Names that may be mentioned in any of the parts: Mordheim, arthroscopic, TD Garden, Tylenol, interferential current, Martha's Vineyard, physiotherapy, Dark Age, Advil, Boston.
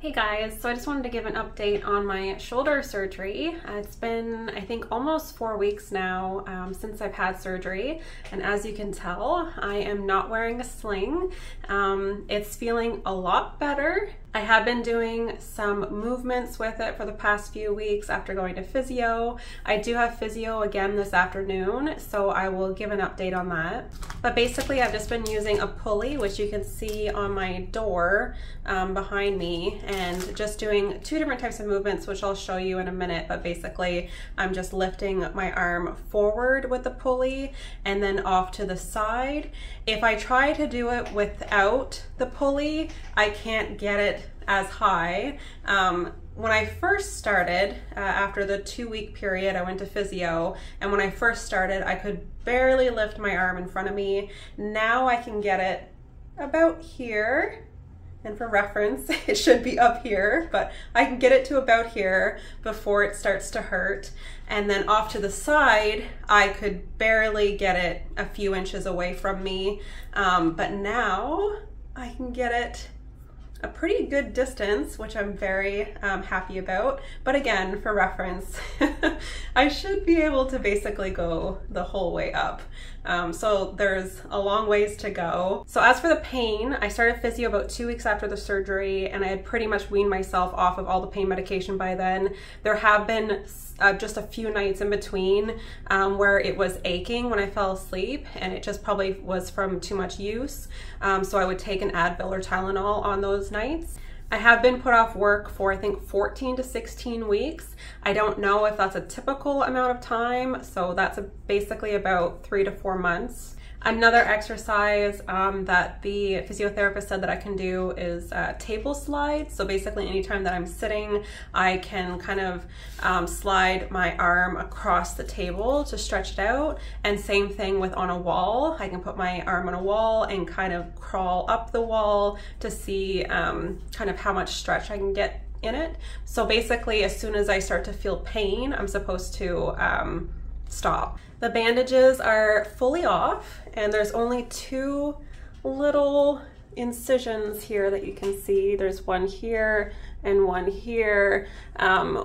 Hey guys, so I just wanted to give an update on my shoulder surgery. It's been, I think, almost 4 weeks now since I've had surgery, and as you can tell, I am not wearing a sling. It's feeling a lot better. I have been doing some movements with it for the past few weeks after going to physio. I do have physio again this afternoon, so I will give an update on that. But basically, I've just been using a pulley, which you can see on my door behind me, and just doing two different types of movements, which I'll show you in a minute. But basically, I'm just lifting my arm forward with the pulley and then off to the side. If I try to do it without the pulley, I can't get it as high. When I first started, after the 2-week period, I went to physio, and when I first started, I could barely lift my arm in front of me. Now I can get it about here, and for reference, it should be up here, but I can get it to about here before it starts to hurt. And then off to the side, I could barely get it a few inches away from me, but now I can get it a pretty good distance, which I'm very happy about. But again, for reference, I should be able to basically go the whole way up. So there's a long ways to go. So as for the pain, I started physio about 2 weeks after the surgery, and I had pretty much weaned myself off of all the pain medication by then. There have been just a few nights in between where it was aching when I fell asleep, and it just probably was from too much use. So I would take an Advil or Tylenol on those nights. I have been put off work for, I think, 14 to 16 weeks. I don't know if that's a typical amount of time, so that's basically about 3 to 4 months. Another exercise that the physiotherapist said that I can do is table slides. So basically, anytime that I'm sitting, I can kind of slide my arm across the table to stretch it out. And same thing with on a wall. I can put my arm on a wall and kind of crawl up the wall to see kind of how much stretch I can get in it. So basically, as soon as I start to feel pain, I'm supposed to stop. The bandages are fully off, and there's only two little incisions here that you can see. There's one here and one here.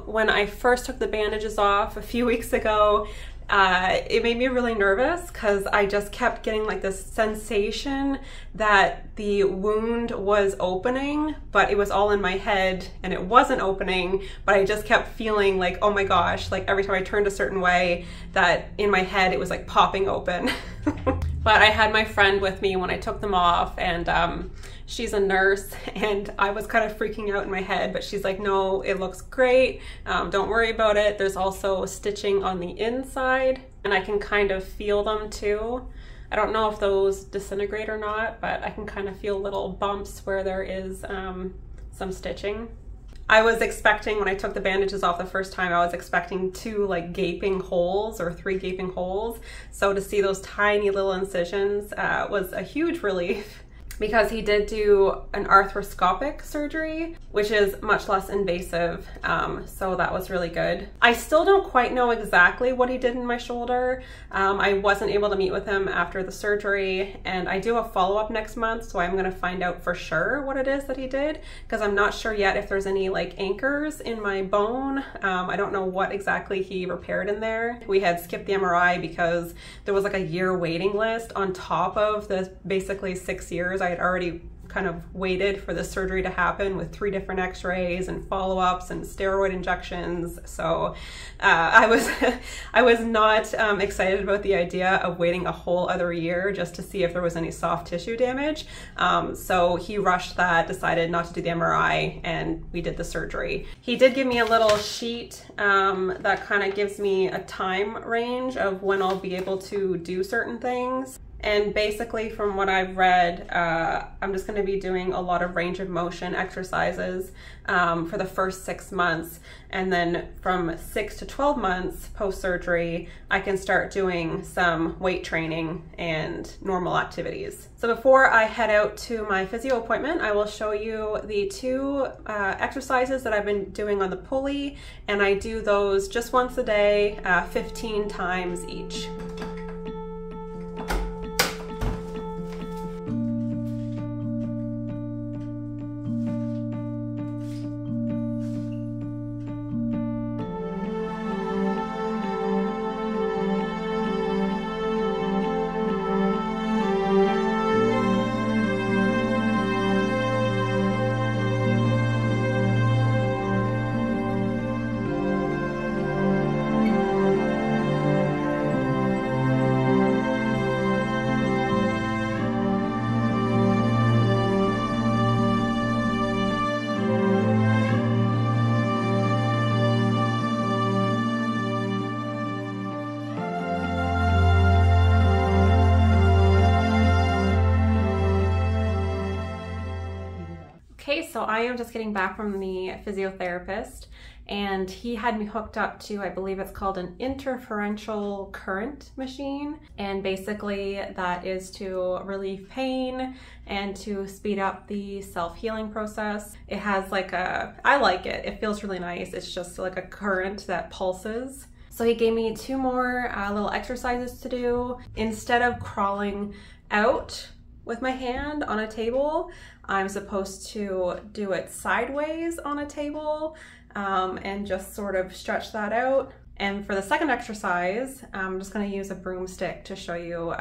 When I first took the bandages off a few weeks ago, it made me really nervous because I just kept getting like this sensation that the wound was opening, but it was all in my head and it wasn't opening, but I just kept feeling like, oh my gosh, like every time I turned a certain way, that in my head it was like popping open. But I had my friend with me when I took them off, and she's a nurse, and I was kind of freaking out in my head, but she's like, no, it looks great. Don't worry about it. There's also stitching on the inside, and I can kind of feel them too. I don't know if those disintegrate or not, but I can kind of feel little bumps where there is some stitching. I was expecting, when I took the bandages off the first time, I was expecting two like gaping holes or three gaping holes. So to see those tiny little incisions was a huge relief, because he did do an arthroscopic surgery, which is much less invasive. So that was really good. I still don't quite know exactly what he did in my shoulder. I wasn't able to meet with him after the surgery, and I do a follow-up next month, so I'm gonna find out for sure what it is that he did, because I'm not sure yet if there's any like anchors in my bone. I don't know what exactly he repaired in there. We had skipped the MRI because there was like a year waiting list on top of the basically 6 years I had already kind of waited for the surgery to happen, with 3 different x-rays and follow-ups and steroid injections. So I was not excited about the idea of waiting a whole other year just to see if there was any soft tissue damage. So he rushed that, decided not to do the MRI, and we did the surgery. He did give me a little sheet that kind of gives me a time range of when I'll be able to do certain things. And basically, from what I've read, I'm just gonna be doing a lot of range of motion exercises for the first 6 months. And then from 6 to 12 months post-surgery, I can start doing some weight training and normal activities. So before I head out to my physio appointment, I will show you the 2 exercises that I've been doing on the pulley. And I do those just once a day, 15 times each. So I am just getting back from the physiotherapist, and he had me hooked up to, I believe it's called an interferential current machine, and basically that is to relieve pain and to speed up the self-healing process. It has like a, I like it, it feels really nice. It's just like a current that pulses. So he gave me two more little exercises to do. Instead of crawling out with my hand on a table, I'm supposed to do it sideways on a table and just sort of stretch that out. And for the second exercise, I'm just gonna use a broomstick to show you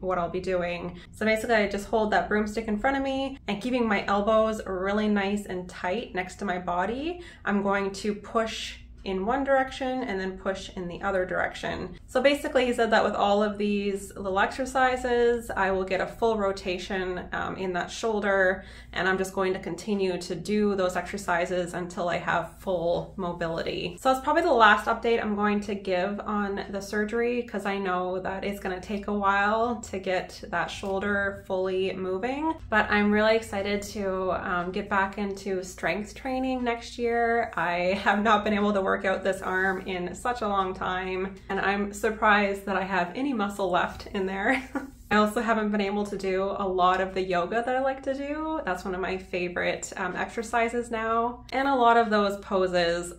what I'll be doing. So basically I just hold that broomstick in front of me, and keeping my elbows really nice and tight next to my body, I'm going to push in one direction and then push in the other direction. So basically he said that with all of these little exercises, I will get a full rotation in that shoulder, and I'm just going to continue to do those exercises until I have full mobility. So that's probably the last update I'm going to give on the surgery, because I know that it's gonna take a while to get that shoulder fully moving, but I'm really excited to get back into strength training next year. I have not been able to work out this arm in such a long time, and I'm surprised that I have any muscle left in there. I also haven't been able to do a lot of the yoga that I like to do. That's one of my favorite exercises now. And a lot of those poses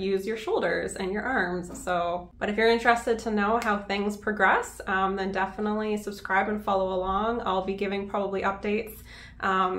use your shoulders and your arms. So, but if you're interested to know how things progress, then definitely subscribe and follow along. I'll be giving probably updates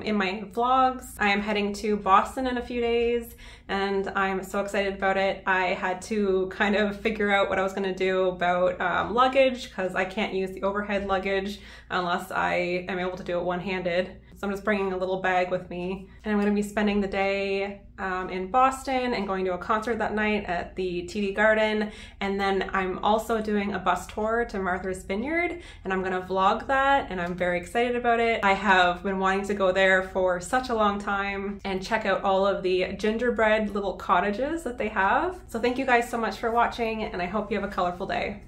in my vlogs. I am heading to Boston in a few days, and I'm so excited about it. I had to kind of figure out what I was going to do about luggage, because I can't use the overhead luggage unless I am able to do it one-handed. So I'm just bringing a little bag with me, and I'm going to be spending the day in Boston and going to a concert that night at the TD Garden. And then I'm also doing a bus tour to Martha's Vineyard, and I'm going to vlog that, and I'm very excited about it. I have been wanting to go there for such a long time and check out all of the gingerbread little cottages that they have. So thank you guys so much for watching, and I hope you have a colorful day.